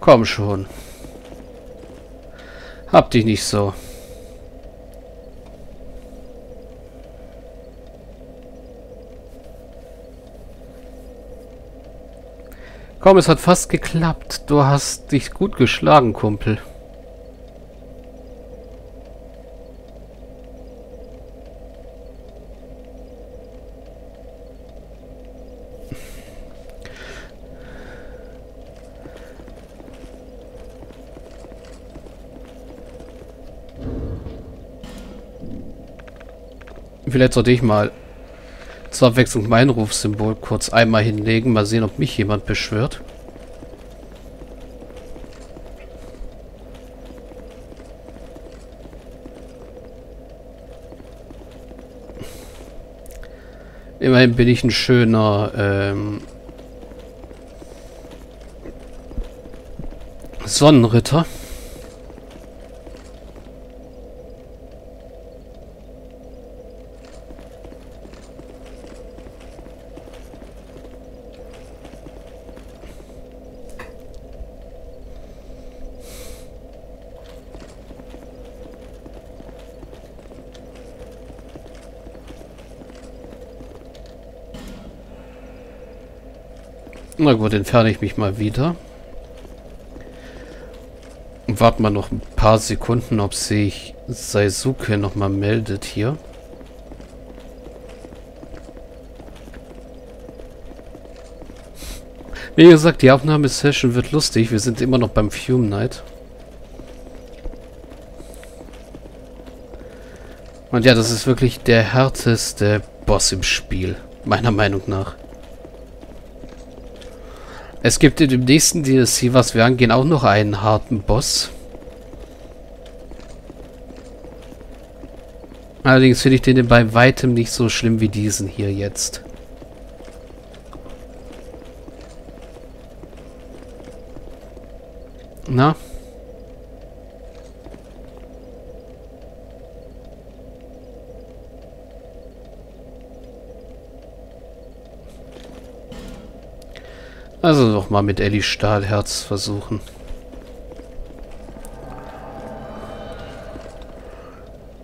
Komm schon. Hab dich nicht so. Komm, es hat fast geklappt. Du hast dich gut geschlagen, Kumpel. Vielleicht sollte ich mal zur Abwechslung mein Rufsymbol kurz einmal hinlegen. Mal sehen, ob mich jemand beschwört. Immerhin bin ich ein schöner Sonnenritter. Na gut, entferne ich mich mal wieder. Und warte mal noch ein paar Sekunden, ob sich Saisuke nochmal meldet hier. Wie gesagt, die Aufnahmesession wird lustig. Wir sind immer noch beim Fume Knight. Und ja, das ist wirklich der härteste Boss im Spiel, meiner Meinung nach. Es gibt in dem nächsten DLC, was wir angehen, auch noch einen harten Boss. Allerdings finde ich den bei weitem nicht so schlimm wie diesen hier jetzt. Na? Also nochmal mit Elli Stahlherz versuchen.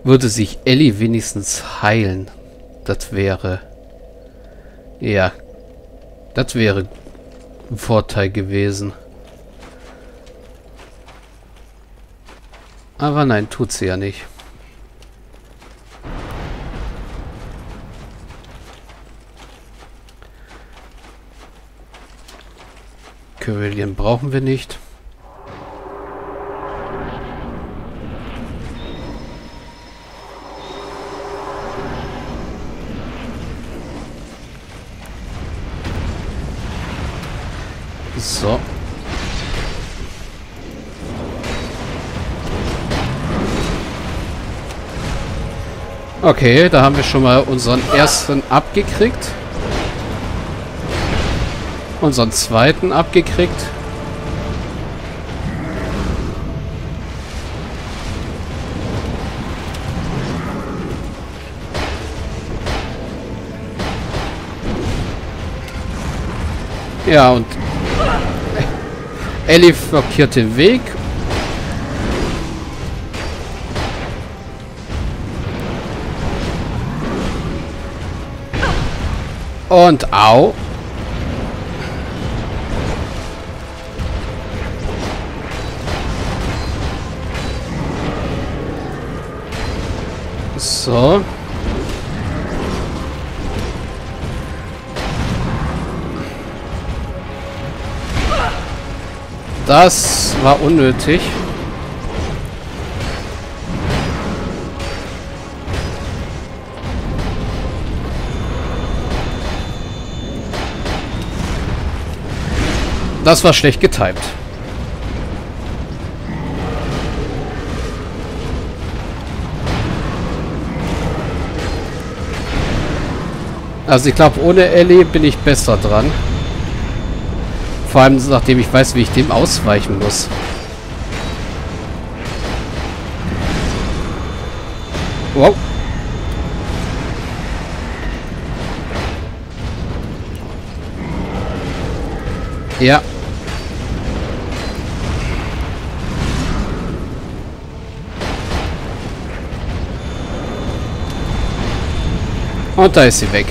Würde sich Elli wenigstens heilen, das wäre... Ja, das wäre ein Vorteil gewesen. Aber nein, tut sie ja nicht. Kyrillian brauchen wir nicht. So. Okay, da haben wir schon mal unseren ersten abgekriegt. Unseren zweiten abgekriegt. Ja, und Elli blockiert den Weg. Und au. So. Das war unnötig. Das war schlecht getimed. Also ich glaube, ohne Elli bin ich besser dran. Vor allem nachdem ich weiß, wie ich dem ausweichen muss. Wow. Ja. Und da ist sie weg.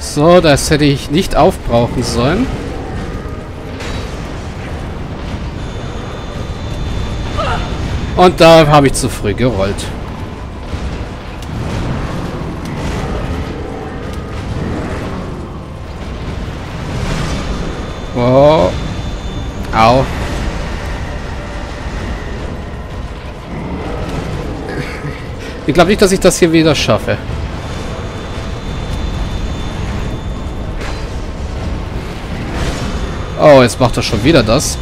So, das hätte ich nicht aufbrauchen sollen. Und da habe ich zu früh gerollt. Oh. Au. Ich glaube nicht, dass ich das hier wieder schaffe. Oh, jetzt macht er schon wieder das.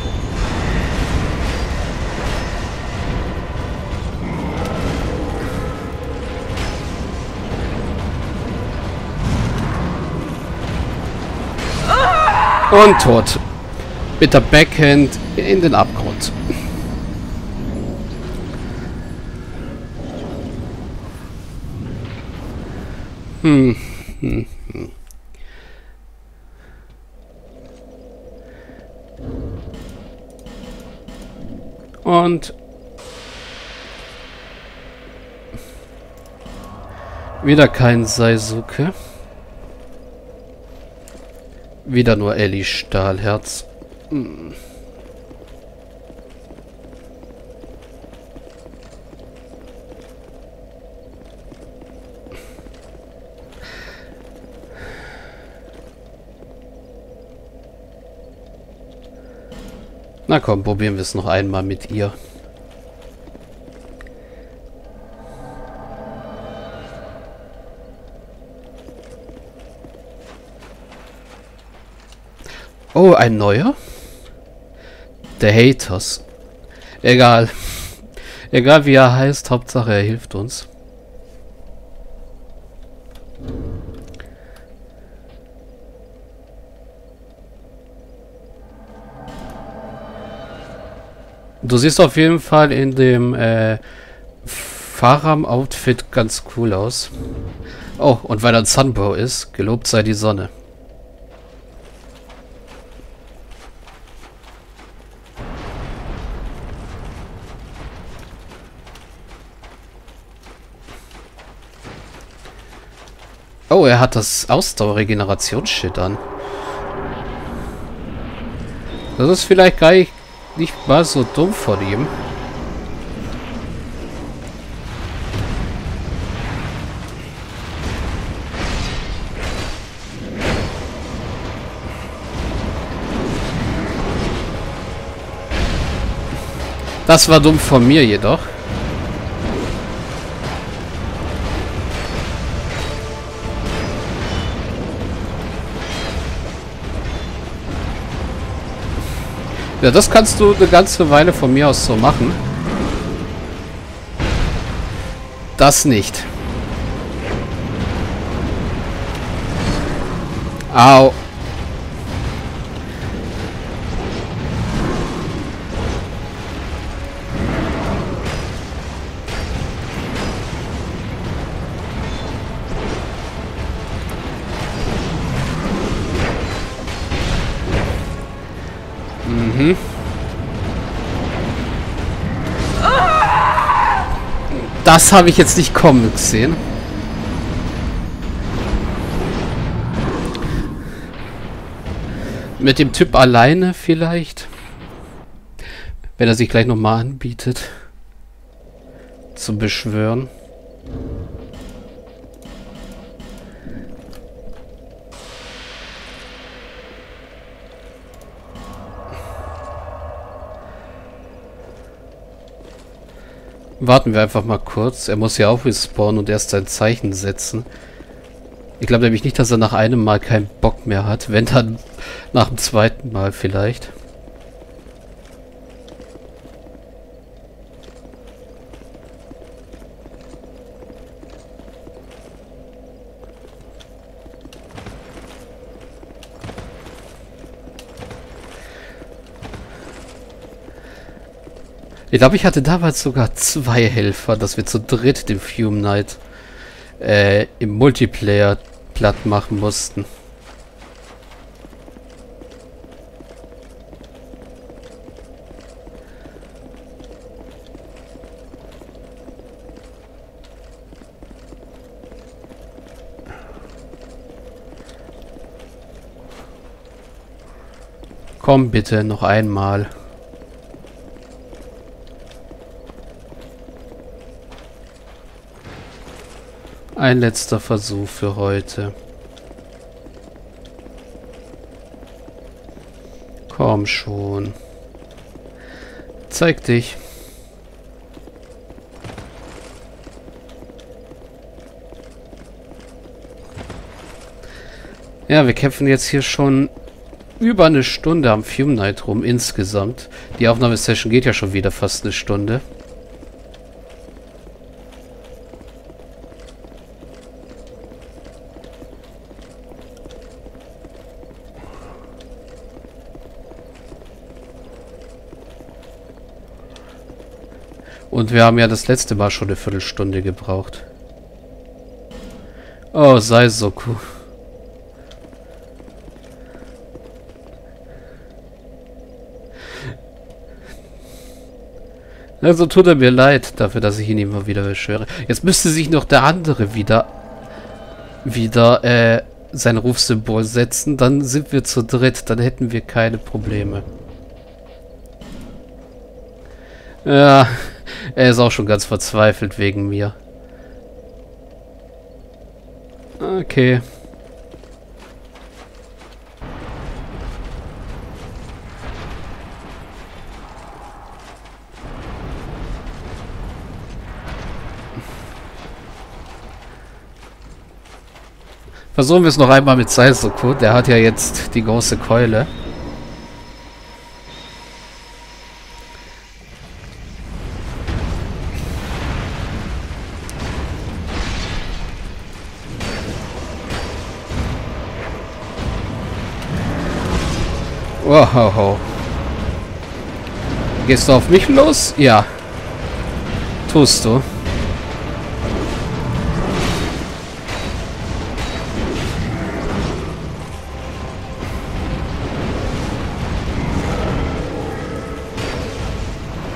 Und tot. Mit der Backhand in den Abgrund. Und wieder kein Saisuke. Wieder nur Elli Stahlherz. Na komm, probieren wir es noch einmal mit ihr. Oh, ein neuer? Der Haters. Egal. Egal wie er heißt, Hauptsache er hilft uns. Du siehst auf jeden Fall in dem Faram-Outfit ganz cool aus. Oh, und weil er ein Sunbow ist, gelobt sei die Sonne. Oh, er hat das Ausdauer-Regenerationsschild an. Das ist vielleicht gar nicht mal so dumm von ihm. Das war dumm von mir jedoch. Ja, das kannst du eine ganze Weile von mir aus so machen. Das nicht. Au. Das habe ich jetzt nicht kommen gesehen. Mit dem Typ alleine vielleicht. Wenn er sich gleich nochmal anbietet. Zum Beschwören. Warten wir einfach mal kurz. Er muss ja auch respawnen und erst sein Zeichen setzen. Ich glaube nämlich nicht, dass er nach einem Mal keinen Bock mehr hat. Wenn dann nach dem zweiten Mal vielleicht. Ich glaube, ich hatte damals sogar 2 Helfer, dass wir zu dritt den Fume Knight im Multiplayer platt machen mussten. Komm bitte, noch einmal. Ein letzter Versuch für heute. Komm schon. Zeig dich. Ja, wir kämpfen jetzt hier schon über eine Stunde am Fume Knight rum insgesamt. Die Aufnahmesession geht ja schon wieder fast eine Stunde. Und wir haben ja das letzte Mal schon eine Viertelstunde gebraucht. Oh, Saisuke. Also tut er mir leid dafür, dass ich ihn immer wieder beschwöre. Jetzt müsste sich noch der andere wieder sein Rufsymbol setzen. Dann sind wir zu dritt. Dann hätten wir keine Probleme. Ja. Er ist auch schon ganz verzweifelt wegen mir. Okay. Versuchen wir es noch einmal mit Seisuke. Der hat ja jetzt die große Keule. Wow. Gehst du auf mich los? Ja. Tust du.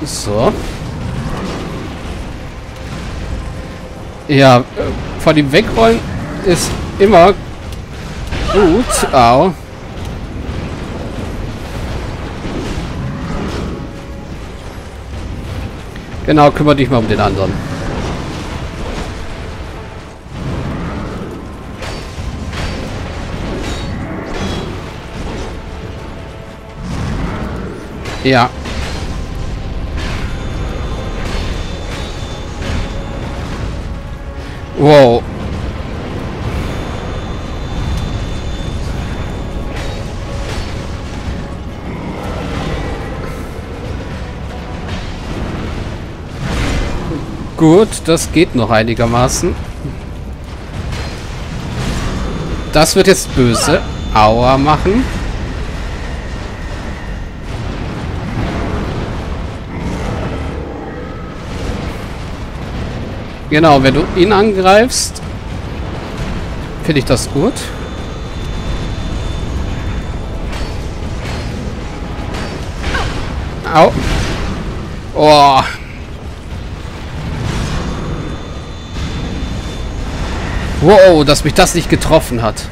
So. Ja, von dem Wegrollen ist immer gut. Au. Genau, kümmere dich mal um den anderen. Ja. Wow. Gut, das geht noch einigermaßen. Das wird jetzt böse. Aua machen. Genau, wenn du ihn angreifst, finde ich das gut. Au. Oh. Wow, dass mich das nicht getroffen hat.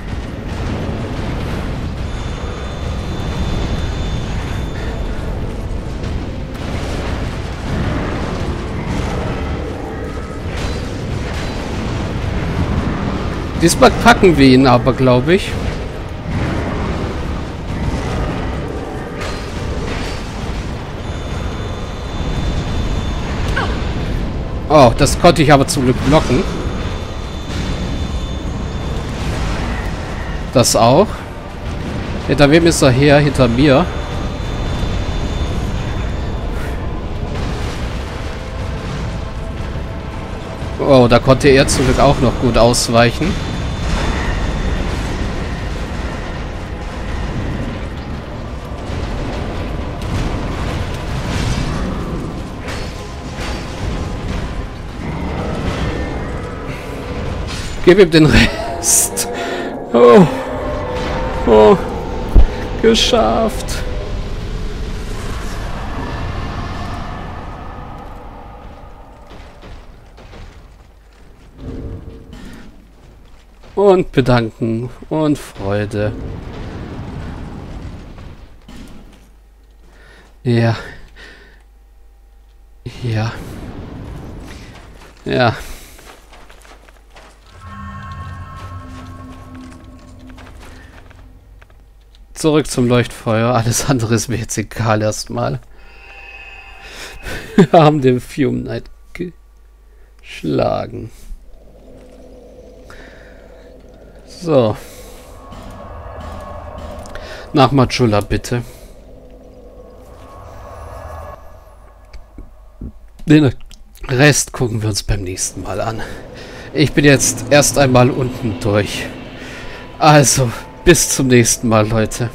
Diesmal packen wir ihn aber, glaube ich. Oh, das konnte ich aber zum Glück blocken. Das auch. Hinter wem ist er her? Hinter mir. Oh, da konnte er zum Glück auch noch gut ausweichen. Gib ihm den Rest. Oh. Oh, geschafft. Und bedanken und Freude. Ja. Ja. Ja. Zurück zum Leuchtfeuer. Alles andere ist mir jetzt egal erstmal. Wir haben den Fume Knight geschlagen. So. Nach Majula, bitte. Den Rest gucken wir uns beim nächsten Mal an. Ich bin jetzt erst einmal unten durch. Also, bis zum nächsten Mal, Leute.